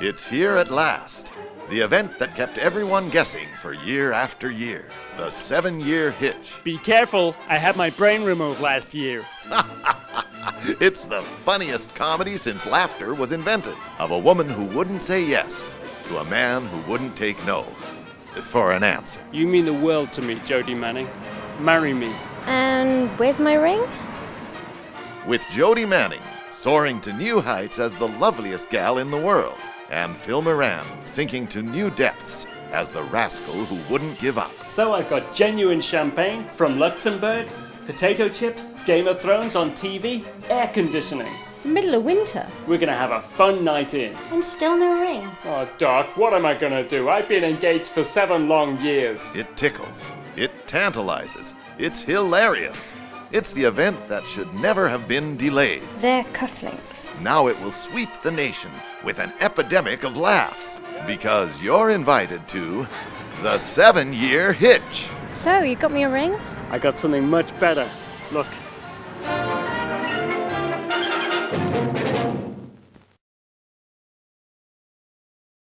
It's here at last, the event that kept everyone guessing for year after year, the 7-year itch. Be careful, I had my brain removed last year. It's the funniest comedy since laughter was invented, of a woman who wouldn't say yes to a man who wouldn't take no for an answer. You mean the world to me, Jody Manning. Marry me. And where's my ring? With Jody Manning, soaring to new heights as the loveliest gal in the world, and Phil Moran sinking to new depths as the rascal who wouldn't give up. So I've got genuine champagne from Luxembourg, potato chips, Game of Thrones on TV, air conditioning. It's the middle of winter. We're gonna have a fun night in. And still no ring. Oh, Doc, what am I gonna do? I've been engaged for 7 long years. It tickles. It tantalizes. It's hilarious. It's the event that should never have been delayed. They're cufflinks. Now it will sweep the nation with an epidemic of laughs, because you're invited to the 7-year itch. So, you got me a ring? I got something much better. Look.